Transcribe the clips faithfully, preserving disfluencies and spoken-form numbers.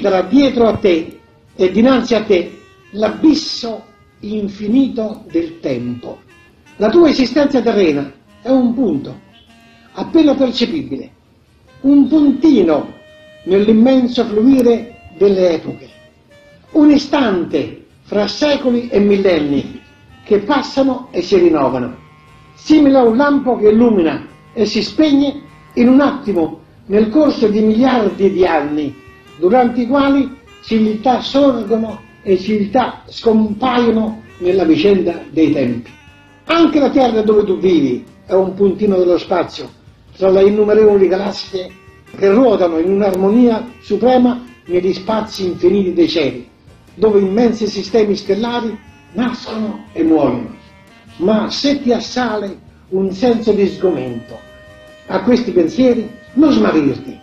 considera dietro a te e dinanzi a te l'abisso infinito del tempo. La tua esistenza terrena è un punto, appena percepibile, un puntino nell'immenso fluire delle epoche, un istante fra secoli e millenni che passano e si rinnovano, simile a un lampo che illumina e si spegne in un attimo nel corso di miliardi di anni, durante i quali civiltà sorgono e civiltà scompaiono nella vicenda dei tempi. Anche la Terra dove tu vivi è un puntino dello spazio, tra le innumerevoli galassie che ruotano in un'armonia suprema negli spazi infiniti dei cieli, dove immensi sistemi stellari nascono e muoiono. Ma se ti assale un senso di sgomento a questi pensieri, non smarrirti.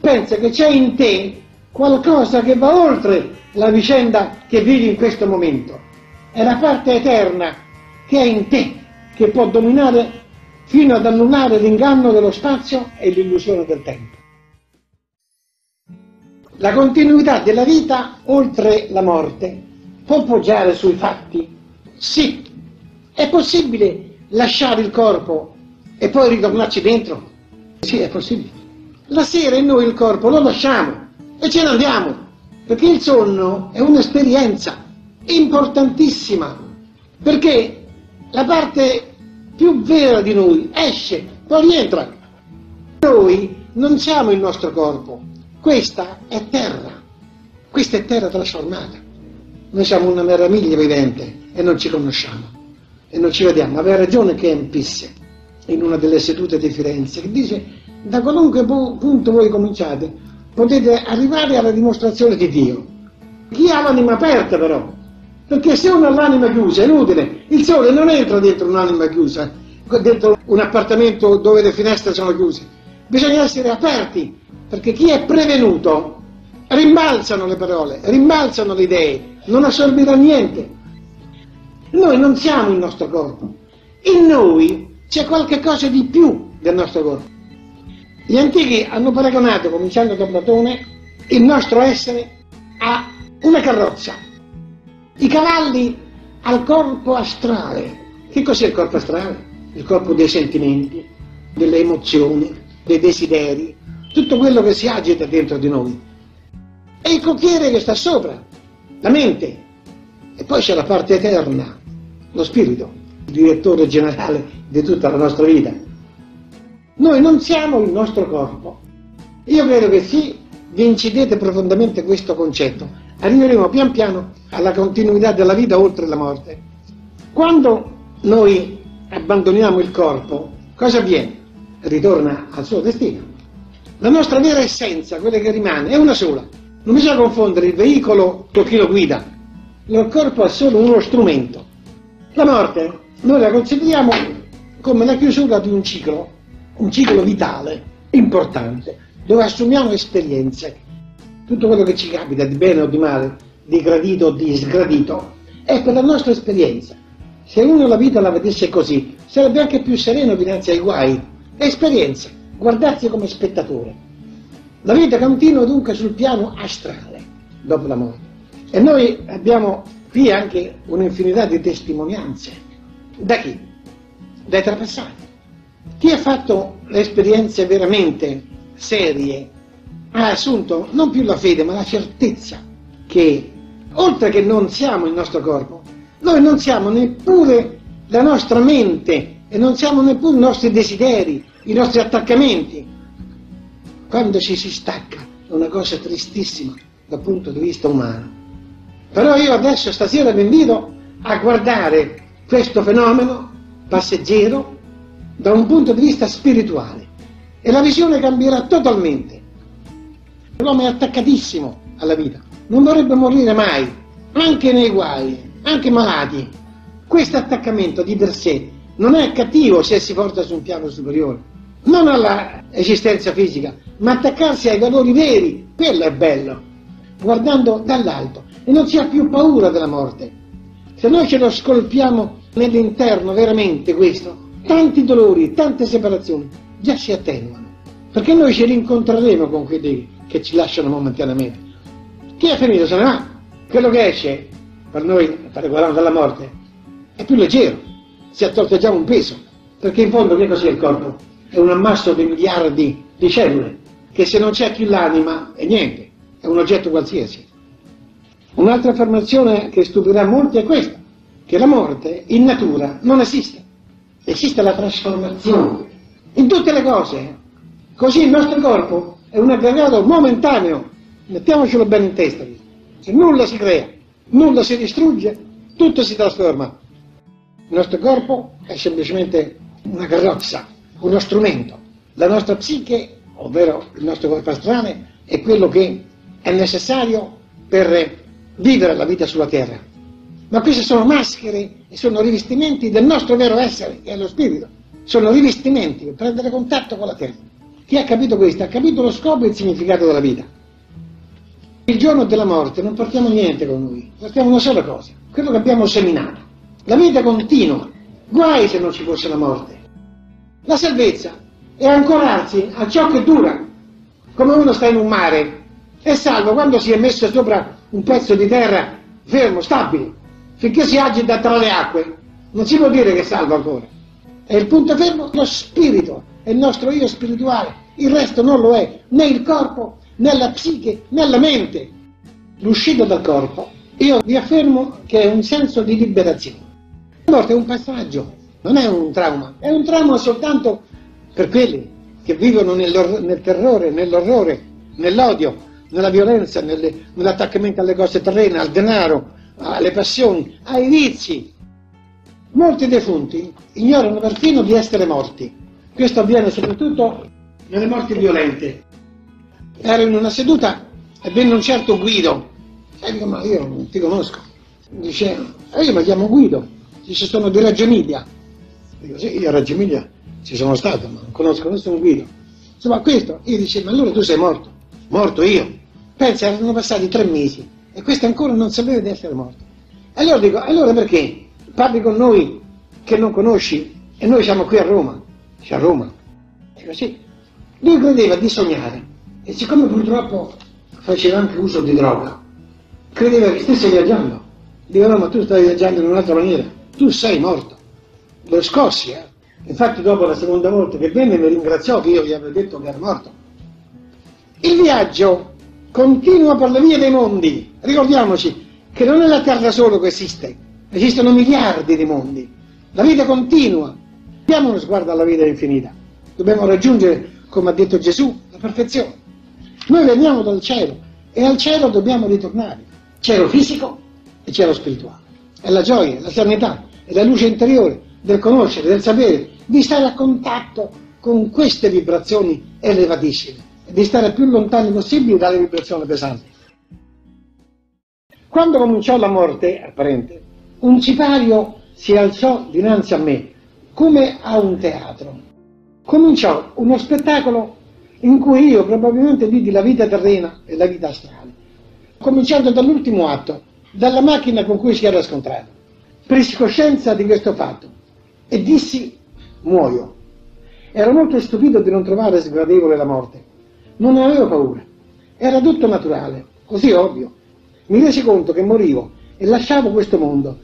Pensa che c'è in te qualcosa che va oltre la vicenda che vivi in questo momento. È la parte eterna che è in te, che può dominare fino ad annullare l'inganno dello spazio e l'illusione del tempo. La continuità della vita oltre la morte può poggiare sui fatti? Sì. È possibile lasciare il corpo e poi ritornarci dentro? Sì, è possibile. La sera noi il corpo lo lasciamo e ce ne andiamo, perché il sonno è un'esperienza importantissima, perché la parte più vera di noi esce, poi rientra. Noi non siamo il nostro corpo, questa è terra, questa è terra trasformata. Noi siamo una meraviglia vivente e non ci conosciamo e non ci vediamo. Aveva ragione Kempis in una delle sedute di Firenze, che dice: da qualunque punto voi cominciate potete arrivare alla dimostrazione di Dio. Chi ha l'anima aperta però, perché se uno ha l'anima chiusa è inutile, il sole non entra dentro un'anima chiusa, dentro un appartamento dove le finestre sono chiuse. Bisogna essere aperti, perché chi è prevenuto rimbalzano le parole, rimbalzano le idee, non assorbirà niente. Noi non siamo il nostro corpo, in noi c'è qualche cosa di più del nostro corpo. Gli antichi hanno paragonato, cominciando da Platone, il nostro essere a una carrozza, i cavalli al corpo astrale. Che cos'è il corpo astrale? Il corpo dei sentimenti, delle emozioni, dei desideri, tutto quello che si agita dentro di noi. E il cocchiere che sta sopra, la mente. E poi c'è la parte eterna, lo spirito, il direttore generale di tutta la nostra vita. Noi non siamo il nostro corpo. Io credo che se vi incidete profondamente questo concetto, arriveremo pian piano alla continuità della vita oltre la morte. Quando noi abbandoniamo il corpo, cosa avviene? Ritorna al suo destino. La nostra vera essenza, quella che rimane, è una sola. Non bisogna confondere il veicolo con chi lo guida. Il corpo è solo uno strumento. La morte noi la consideriamo come la chiusura di un ciclo, un ciclo vitale, importante, dove assumiamo esperienze. Tutto quello che ci capita, di bene o di male, di gradito o di sgradito, è per la nostra esperienza. Se uno la vita la vedesse così, sarebbe anche più sereno dinanzi ai guai. È esperienza, guardarsi come spettatore. La vita continua dunque sul piano astrale, dopo la morte. E noi abbiamo qui anche un'infinità di testimonianze. Da chi? Dai trapassati. Chi ha fatto le esperienze veramente serie ha assunto non più la fede, ma la certezza che, oltre che non siamo il nostro corpo, noi non siamo neppure la nostra mente e non siamo neppure i nostri desideri, i nostri attaccamenti. Quando ci si stacca è una cosa tristissima dal punto di vista umano. Però io adesso stasera vi invito a guardare questo fenomeno passeggero da un punto di vista spirituale e la visione cambierà totalmente. L'uomo è attaccatissimo alla vita, non vorrebbe morire mai, anche nei guai, anche malati. Questo attaccamento di per sé non è cattivo se si porta su un piano superiore, non all'esistenza fisica, ma attaccarsi ai valori veri, quello è bello, guardando dall'alto, e non si ha più paura della morte. Se noi ce lo scolpiamo nell'interno, veramente questo, tanti dolori, tante separazioni, già si attenuano, perché noi ci rincontreremo con quelli che ci lasciano momentaneamente. chi è finito se ne va. Quello che esce, per noi, per guardare dalla morte, è più leggero, si è tolto già un peso, perché in fondo che cos'è il corpo? È un ammasso di miliardi di cellule, che se non c'è più l'anima è niente, è un oggetto qualsiasi. Un'altra affermazione che stupirà molti è questa, che la morte in natura non esiste, esiste la trasformazione in tutte le cose. Così il nostro corpo è un aggregato momentaneo, mettiamocelo bene in testa, se nulla si crea, nulla si distrugge, tutto si trasforma. Il nostro corpo è semplicemente una carrozza, uno strumento. La nostra psiche, ovvero il nostro corpo astrale, è quello che è necessario per vivere la vita sulla terra. Ma queste sono maschere e sono rivestimenti del nostro vero essere, che è lo spirito. Sono rivestimenti per prendere contatto con la terra. Chi ha capito questo ha capito lo scopo e il significato della vita. Il giorno della morte non portiamo niente con noi, portiamo una sola cosa, quello che abbiamo seminato. La vita continua, guai se non ci fosse la morte. La salvezza è ancorarsi a ciò che dura, come uno sta in un mare, è salvo quando si è messo sopra un pezzo di terra fermo, stabile, finché si agita tra le acque, non si può dire che è salvo ancora. È il punto fermo lo spirito, è il nostro io spirituale, il resto non lo è, né il corpo, né la psiche, né la mente. L'uscita dal corpo, io vi affermo che è un senso di liberazione. La morte è un passaggio, non è un trauma, è un trauma soltanto per quelli che vivono nel, nel terrore, nell'orrore, nell'odio, nella violenza, nell'attaccamento alle cose terrene, al denaro, alle passioni, ai vizi. Molti defunti ignorano perfino di essere morti. Questo avviene soprattutto nelle morti violente. Ero in una seduta e venne un certo Guido. E dico, ma io non ti conosco. Dice, io mi chiamo Guido. Dice, sono di Reggio Emilia. Dico, sì, io a Reggio Emilia ci sono stato, ma non conosco nessun Guido. Insomma, questo, io dice, ma allora tu sei morto. Morto io. Pensa, erano passati tre mesi e questo ancora non sapeva di essere morto. E allora dico, allora perché parli con noi che non conosci e noi siamo qui a Roma? Dice, a Roma? Dico, sì. Lui credeva di sognare e siccome purtroppo faceva anche uso di droga, credeva che stesse viaggiando. Dico, no, ma tu stai viaggiando in un'altra maniera. Tu sei morto, lo scossi, eh? Infatti dopo la seconda volta che venne mi ringraziò che io gli avevo detto che era morto. Il viaggio continua per le vie dei mondi, ricordiamoci che non è la terra solo che esiste, esistono miliardi di mondi, la vita continua, diamo uno sguardo alla vita infinita, dobbiamo raggiungere, come ha detto Gesù, la perfezione. Noi veniamo dal cielo e al cielo dobbiamo ritornare, cielo fisico e cielo spirituale, è la gioia, la serenità. È la luce interiore, del conoscere, del sapere, di stare a contatto con queste vibrazioni elevatissime, di stare più lontani possibile dalle vibrazioni pesanti. Quando cominciò la morte apparente, un sipario si alzò dinanzi a me, come a un teatro. Cominciò uno spettacolo in cui io probabilmente vidi la vita terrena e la vita astrale, cominciando dall'ultimo atto, dalla macchina con cui si era scontrato. Presi coscienza di questo fatto e dissi, muoio. Ero molto stupito di non trovare sgradevole la morte. Non ne avevo paura. Era tutto naturale, così ovvio. Mi resi conto che morivo e lasciavo questo mondo.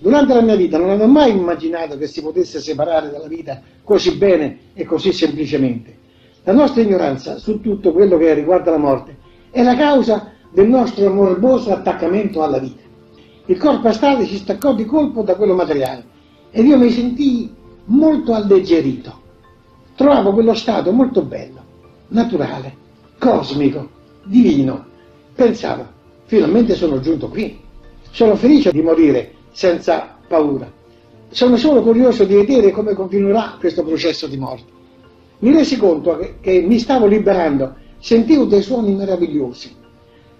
Durante la mia vita non avevo mai immaginato che si potesse separare dalla vita così bene e così semplicemente. La nostra ignoranza su tutto quello che riguarda la morte è la causa del nostro morboso attaccamento alla vita. Il corpo astrale si staccò di colpo da quello materiale ed io mi sentii molto alleggerito. Trovavo quello stato molto bello, naturale, cosmico, divino. Pensavo, finalmente sono giunto qui. Sono felice di morire senza paura. Sono solo curioso di vedere come continuerà questo processo di morte. Mi resi conto che, che mi stavo liberando, sentivo dei suoni meravigliosi.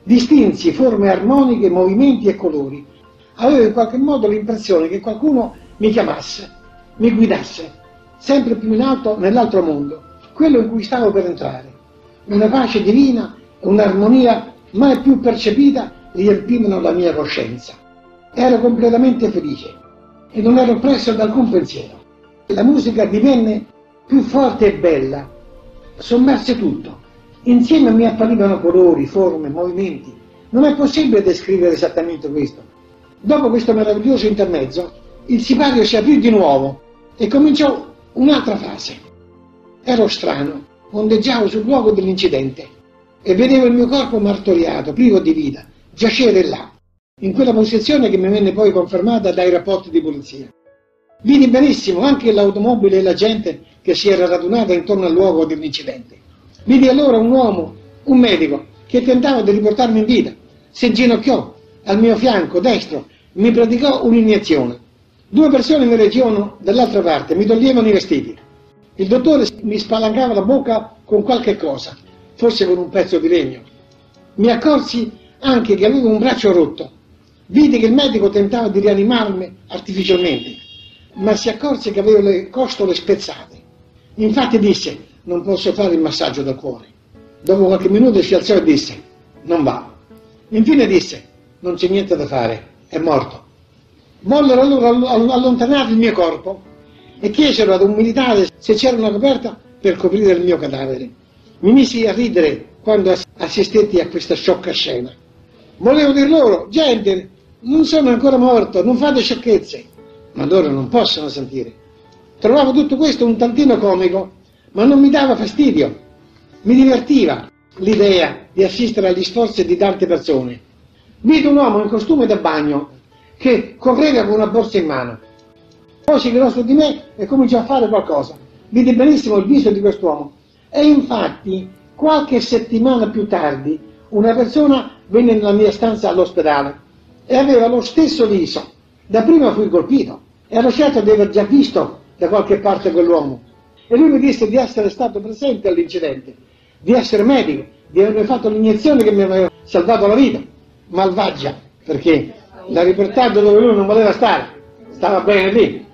Distinsi forme armoniche, movimenti e colori. Avevo in qualche modo l'impressione che qualcuno mi chiamasse, mi guidasse, sempre più in alto nell'altro mondo, quello in cui stavo per entrare. Una pace divina e un'armonia mai più percepita riempivano la mia coscienza. Ero completamente felice e non ero oppresso da alcun pensiero. La musica divenne più forte e bella, sommerse tutto. Insieme mi apparivano colori, forme, movimenti, Non è possibile descrivere esattamente questo. Dopo questo meraviglioso intermezzo, il sipario si aprì di nuovo e cominciò un'altra fase. Ero strano, ondeggiavo sul luogo dell'incidente e vedevo il mio corpo martoriato, privo di vita, giacere là, in quella posizione che mi venne poi confermata dai rapporti di polizia. Vidi benissimo anche l'automobile e la gente che si era radunata intorno al luogo dell'incidente. Vidi allora un uomo, un medico, che tentava di riportarmi in vita, si inginocchiò al mio fianco destro, mi praticò un'iniezione. Due persone mi reggevano dall'altra parte, mi toglievano i vestiti. Il dottore mi spalancava la bocca con qualche cosa, forse con un pezzo di legno. Mi accorsi anche che avevo un braccio rotto. Vidi che il medico tentava di rianimarmi artificialmente, ma si accorse che avevo le costole spezzate. Infatti disse: non posso fare il massaggio del cuore. Dopo qualche minuto si alzò e disse: non va. Infine disse: non c'è niente da fare, è morto. Vollero allora allontanare il mio corpo e chiesero ad un militare se c'era una coperta per coprire il mio cadavere. Mi misi a ridere quando assistetti a questa sciocca scena. Volevo dir loro: gente, non sono ancora morto, non fate sciocchezze. Ma loro non possono sentire. Trovavo tutto questo un tantino comico, ma non mi dava fastidio. Mi divertiva l'idea di assistere agli sforzi di tante persone. Vide un uomo in costume da bagno che correva con una borsa in mano. Poi si girò su di me e cominciò a fare qualcosa. Vide benissimo il viso di quest'uomo. E infatti, qualche settimana più tardi, una persona venne nella mia stanza all'ospedale e aveva lo stesso viso. Da prima fui colpito. Ero certo di aver già visto da qualche parte quell'uomo. E lui mi disse di essere stato presente all'incidente, di essere medico, di avermi fatto l'iniezione che mi aveva salvato la vita. Malvagia, perché la libertà dove lui non voleva stare, stava bene lì,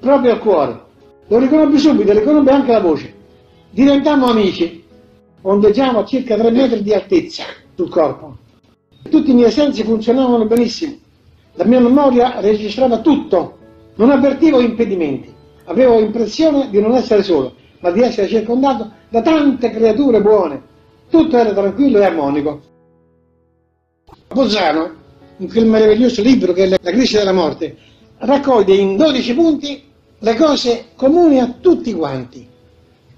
proprio al cuore. Lo riconobbi subito, riconobbi anche la voce. Diventammo amici, ondeggiamo a circa tre metri di altezza sul corpo. Tutti i miei sensi funzionavano benissimo, la mia memoria registrava tutto, non avvertivo impedimenti. Avevo l'impressione di non essere solo, ma di essere circondato da tante creature buone. Tutto era tranquillo e armonico. Bozzano, in quel meraviglioso libro che è La crisi della morte, raccoglie in dodici punti le cose comuni a tutti quanti,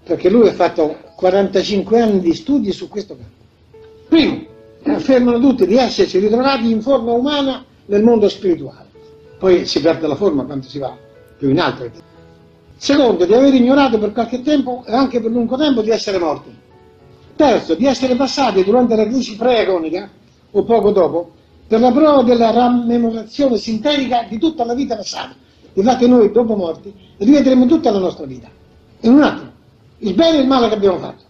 perché lui ha fatto quarantacinque anni di studi su questo campo. Primo, affermano tutti di essersi ritrovati in forma umana nel mondo spirituale. Poi si perde la forma quando si va più in alto. Secondo, di aver ignorato per qualche tempo e anche per lungo tempo di essere morti. Terzo, di essere passati durante la crisi pre-agonica, o poco dopo, per la prova della rammemorazione sintetica di tutta la vita passata. Infatti noi, dopo morti, rivedremo tutta la nostra vita. In un attimo, il bene e il male che abbiamo fatto.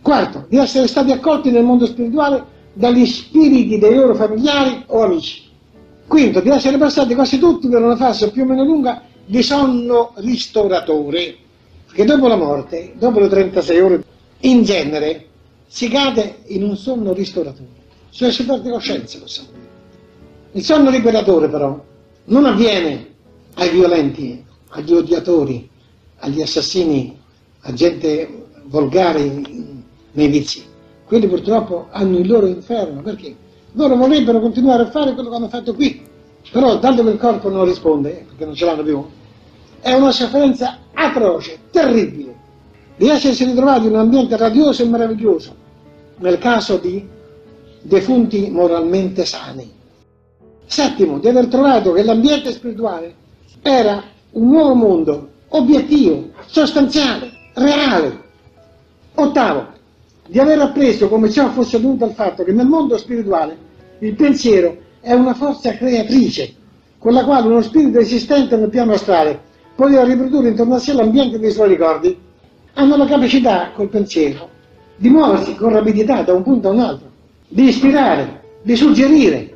Quarto, di essere stati accolti nel mondo spirituale dagli spiriti dei loro familiari o amici. Quinto, di essere passati quasi tutti per una fase più o meno lunga di sonno ristoratore, perché dopo la morte, dopo le trentasei ore, in genere si cade in un sonno ristoratore, cioè si perde coscienza. Lo so. Il sonno liberatore però non avviene ai violenti, agli odiatori, agli assassini, a gente volgare nei vizi. Quelli purtroppo hanno il loro inferno, perché loro vorrebbero continuare a fare quello che hanno fatto qui. Però, dato che il corpo non risponde, perché non ce l'hanno più, è una sofferenza atroce, terribile, di essersi ritrovati in un ambiente radioso e meraviglioso, nel caso di defunti moralmente sani. Settimo, di aver trovato che l'ambiente spirituale era un nuovo mondo, obiettivo, sostanziale, reale. Ottavo, di aver appreso come ciò fosse dovuto al fatto che nel mondo spirituale il pensiero è una forza creatrice con la quale uno spirito esistente nel piano astrale poteva riprodurre intorno a sé l'ambiente dei suoi ricordi. Hanno la capacità, col pensiero, di muoversi con rapidità da un punto a un altro, di ispirare, di suggerire,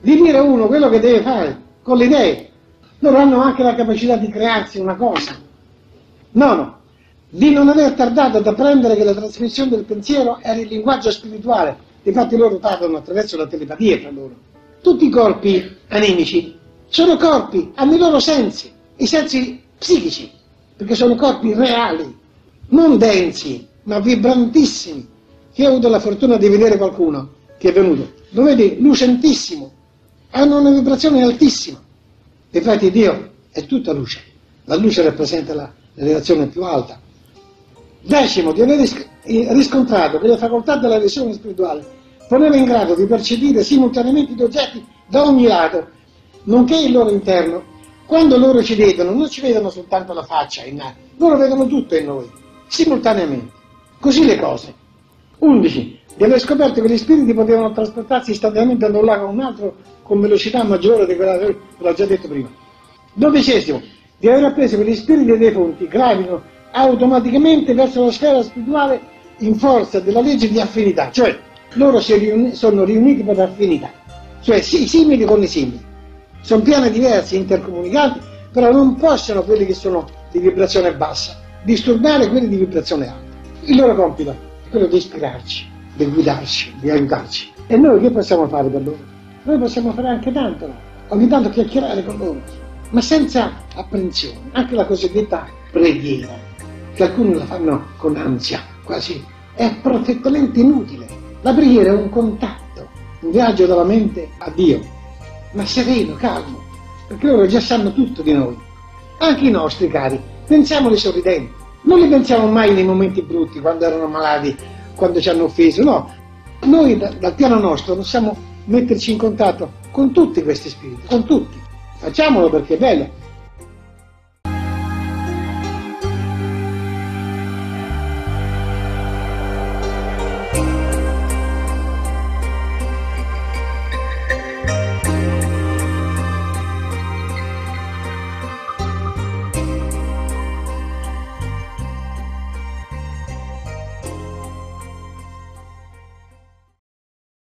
di dire a uno quello che deve fare con le idee. Loro hanno anche la capacità di crearsi una cosa. Nono, di non aver tardato ad apprendere che la trasmissione del pensiero era il linguaggio spirituale. Infatti loro parlano attraverso la telepatia fra loro. Tutti i corpi animici sono corpi, hanno i loro sensi, i sensi psichici, perché sono corpi reali, non densi, ma vibrantissimi. Io ho avuto la fortuna di vedere qualcuno che è venuto, lo vedi lucentissimo, hanno una vibrazione altissima. Infatti Dio è tutta luce, la luce rappresenta la elevazione più alta. Decimo, di aver riscontrato che la facoltà della visione spirituale poneva in grado di percepire simultaneamente gli oggetti da ogni lato, nonché il loro interno. Quando loro ci vedono, non ci vedono soltanto la faccia in noi, loro vedono tutto in noi, simultaneamente. Così le cose. Undici. Di aver scoperto che gli spiriti potevano trasportarsi istantaneamente da un lago a un altro con velocità maggiore di quella che l'ho già detto prima. Dodicesimo. Di aver appreso che gli spiriti dei fonti gravitano automaticamente verso la sfera spirituale in forza della legge di affinità, cioè loro si riuni- sono riuniti per affinità, cioè si- simili con i simili. Sono piani diversi, intercomunicati, però non possono quelli che sono di vibrazione bassa disturbare quelli di vibrazione alta. Il loro compito è quello di ispirarci, di guidarci, di aiutarci. E noi che possiamo fare per loro? Noi possiamo fare anche tanto, ogni tanto chiacchierare con loro, ma senza apprensione, anche la cosiddetta preghiera, che alcuni la fanno con ansia, quasi, è perfettamente inutile. La preghiera è un contatto, un viaggio dalla mente a Dio, ma sereno, calmo, perché loro già sanno tutto di noi, anche i nostri cari, pensiamoli sorridenti, non li pensiamo mai nei momenti brutti, quando erano malati, quando ci hanno offeso, no, noi da, dal piano nostro possiamo metterci in contatto con tutti questi spiriti, con tutti, facciamolo perché è bello.